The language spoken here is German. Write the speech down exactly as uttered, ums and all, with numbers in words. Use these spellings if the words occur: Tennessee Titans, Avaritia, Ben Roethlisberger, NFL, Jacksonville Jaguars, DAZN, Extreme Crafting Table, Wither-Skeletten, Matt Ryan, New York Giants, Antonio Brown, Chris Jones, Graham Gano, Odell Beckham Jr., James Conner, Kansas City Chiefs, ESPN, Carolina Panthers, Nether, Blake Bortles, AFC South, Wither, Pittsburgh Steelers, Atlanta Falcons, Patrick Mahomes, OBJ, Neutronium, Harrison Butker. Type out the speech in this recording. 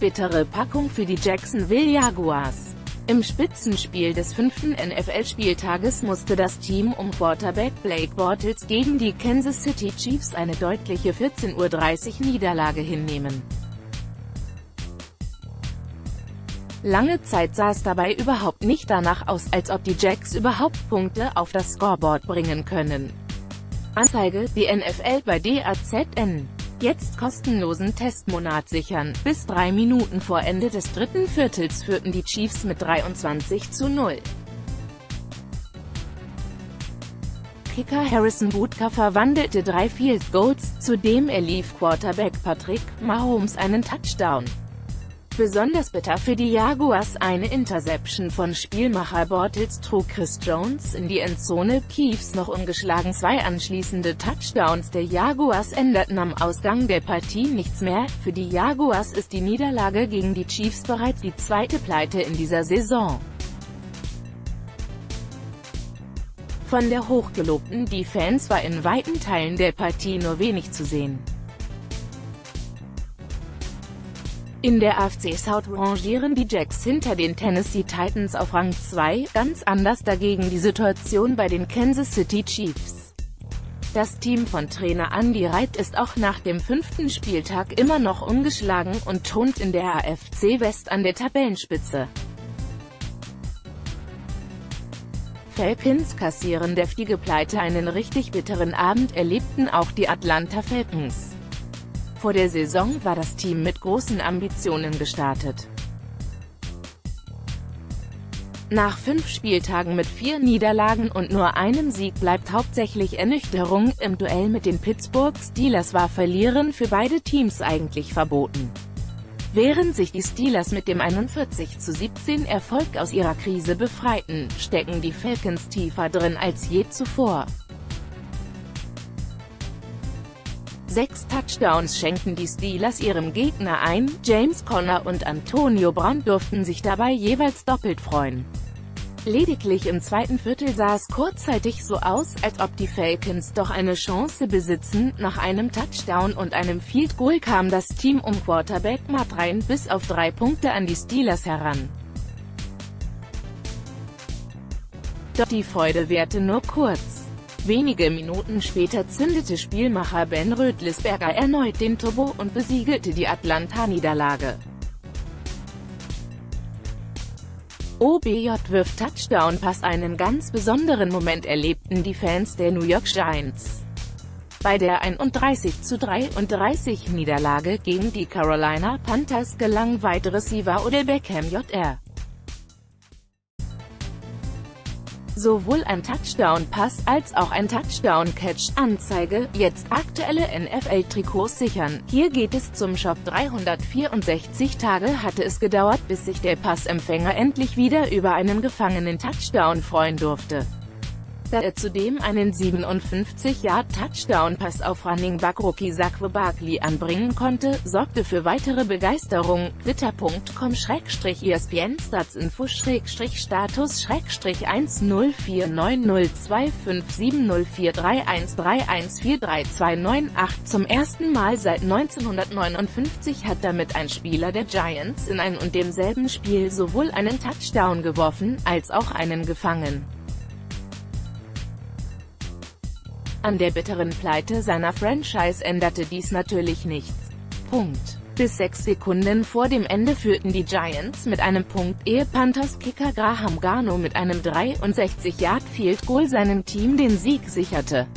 bittere Packung für die Jacksonville Jaguars. Im Spitzenspiel des fünften N F L-Spieltages musste das Team um Quarterback Blake Bortles gegen die Kansas City Chiefs eine deutliche vierzehn Uhr dreißig Niederlage hinnehmen. Lange Zeit sah es dabei überhaupt nicht danach aus, als ob die Jacks überhaupt Punkte auf das Scoreboard bringen können. Anzeige, die N F L bei D A Z N. Jetzt kostenlosen Testmonat sichern. Bis drei Minuten vor Ende des dritten Viertels führten die Chiefs mit dreiundzwanzig zu null. Kicker Harrison Butker verwandelte drei Field Goals, zudem erlief Quarterback Patrick Mahomes einen Touchdown. Besonders bitter für die Jaguars eine Interception von Spielmacher Bortles trug Chris Jones in die Endzone. Chiefs noch ungeschlagen. Zwei anschließende Touchdowns der Jaguars änderten am Ausgang der Partie nichts mehr. Für die Jaguars ist die Niederlage gegen die Chiefs bereits die zweite Pleite in dieser Saison. Von der hochgelobten Defense war in weiten Teilen der Partie nur wenig zu sehen. In der A F C South rangieren die Jacks hinter den Tennessee Titans auf Rang zwei, ganz anders dagegen die Situation bei den Kansas City Chiefs. Das Team von Trainer Andy Reid ist auch nach dem fünften Spieltag immer noch ungeschlagen und thront in der A F C West an der Tabellenspitze. Falcons kassieren deftige Pleite. Einen richtig bitteren Abend erlebten auch die Atlanta Falcons. Vor der Saison war das Team mit großen Ambitionen gestartet. Nach fünf Spieltagen mit vier Niederlagen und nur einem Sieg bleibt hauptsächlich Ernüchterung. Im Duell mit den Pittsburgh Steelers war Verlieren für beide Teams eigentlich verboten. Während sich die Steelers mit dem einundvierzig zu siebzehn Erfolg aus ihrer Krise befreiten, stecken die Falcons tiefer drin als je zuvor. Sechs Touchdowns schenkten die Steelers ihrem Gegner ein, James Conner und Antonio Brown durften sich dabei jeweils doppelt freuen. Lediglich im zweiten Viertel sah es kurzzeitig so aus, als ob die Falcons doch eine Chance besitzen. Nach einem Touchdown und einem Field Goal kam das Team um Quarterback Matt Ryan bis auf drei Punkte an die Steelers heran. Doch die Freude währte nur kurz. Wenige Minuten später zündete Spielmacher Ben Roethlisberger erneut den Turbo und besiegelte die Atlanta-Niederlage. O B J wirft Touchdown-Pass. Einen ganz besonderen Moment erlebten die Fans der New York Giants. Bei der einunddreißig zu dreiunddreißig Niederlage gegen die Carolina Panthers gelang Wide Receiver Odell Beckham Junior sowohl ein Touchdown-Pass als auch ein Touchdown-Catch. Anzeige, jetzt aktuelle N F L-Trikots sichern. Hier geht es zum Shop. dreihundertvierundsechzig Tage hatte es gedauert, bis sich der Passempfänger endlich wieder über einen gefangenen Touchdown freuen durfte. Da er zudem einen siebenundfünfzig Yard Touchdown-Pass auf Running Back Rookie Barkley anbringen konnte, sorgte für weitere Begeisterung. Twitter punkt com slash E S P N Stats Info slash status slash eins null vier neun null zwei fünf sieben null vier drei eins drei eins vier drei zwei neun acht. Zum ersten Mal seit neunzehnhundertneunundfünfzig hat damit ein Spieler der Giants in ein und demselben Spiel sowohl einen Touchdown geworfen, als auch einen gefangen. An der bitteren Pleite seiner Franchise änderte dies natürlich nichts. Punkt. Bis sechs Sekunden vor dem Ende führten die Giants mit einem Punkt, ehe Panthers-Kicker Graham Gano mit einem dreiundsechzig Yard Field Goal seinem Team den Sieg sicherte.